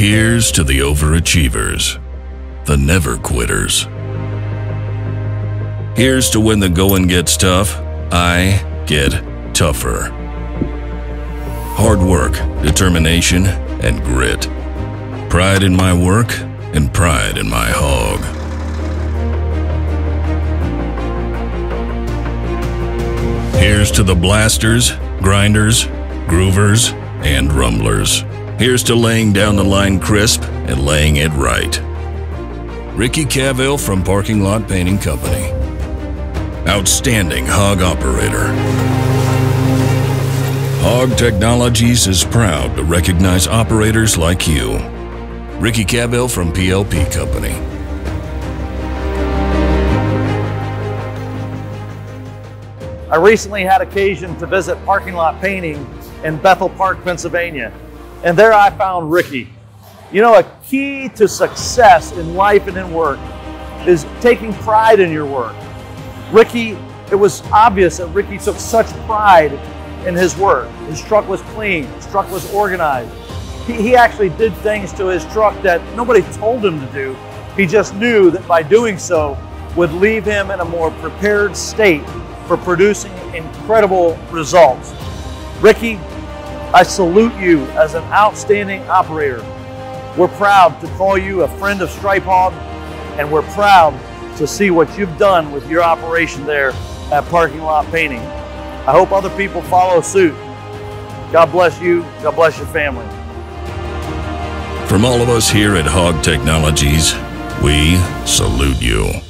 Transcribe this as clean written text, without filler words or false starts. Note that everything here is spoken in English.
Here's to the overachievers, the never quitters. Here's to when the going gets tough, I get tougher. Hard work, determination, and grit. Pride in my work and pride in my hog. Here's to the blasters, grinders, groovers, and rumblers. Here's to laying down the line crisp and laying it right. Ricky Cavill from Parking Lot Painting Company. Outstanding hog operator. Hog Technologies is proud to recognize operators like you. Ricky Cavill from PLP Company. I recently had occasion to visit Parking Lot Painting in Bethel Park, Pennsylvania, and there I found Ricky. You know, a key to success in life and in work is taking pride in your work. Ricky, it was obvious that Ricky took such pride in his work. His truck was clean, his truck was organized. He actually did things to his truck that nobody told him to do. He just knew that by doing so would leave him in a more prepared state for producing incredible results. Ricky, I salute you as an outstanding operator. We're proud to call you a friend of Stripe Hog, and we're proud to see what you've done with your operation there at Parking Lot Painting. I hope other people follow suit. God bless you. God bless your family. From all of us here at Hog Technologies, we salute you.